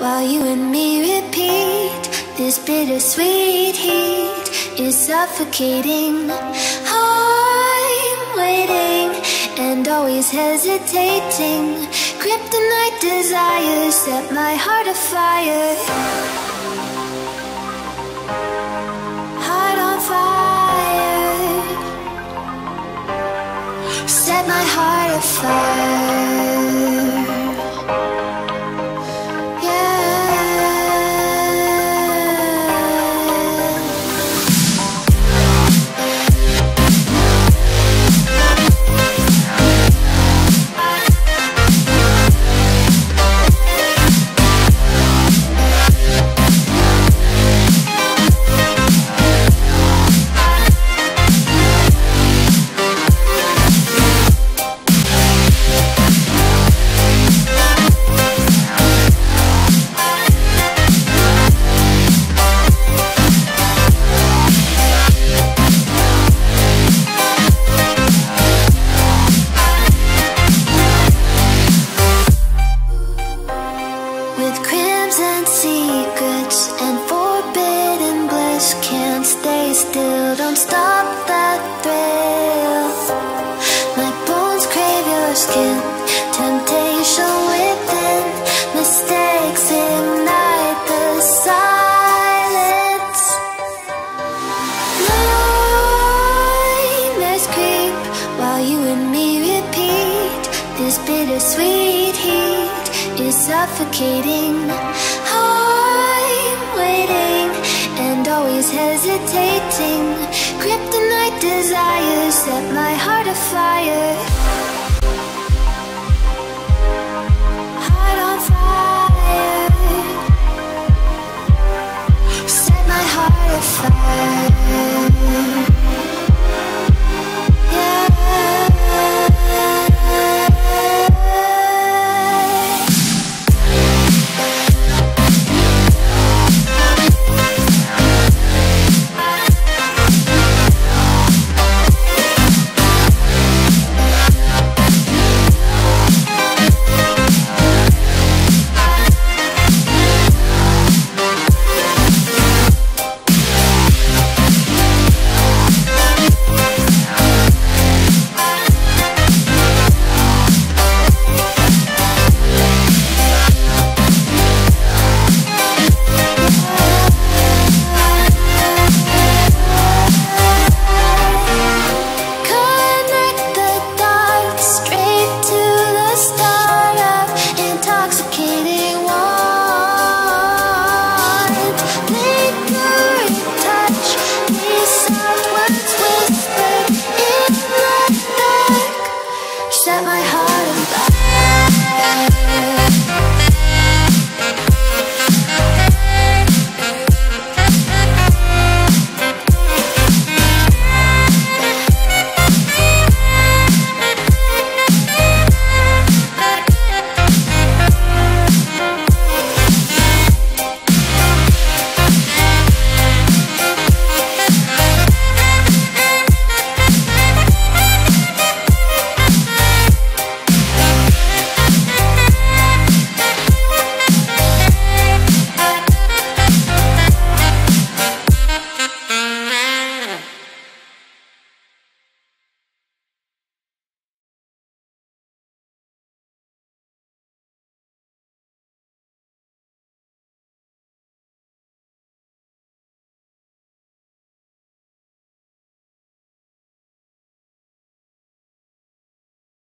while you and me repeat. This bittersweet heat is suffocating. I'm waiting and always hesitating. Kryptonite desires set my heart afire. Heart on fire. Set my heart afire. Set my heart on fire.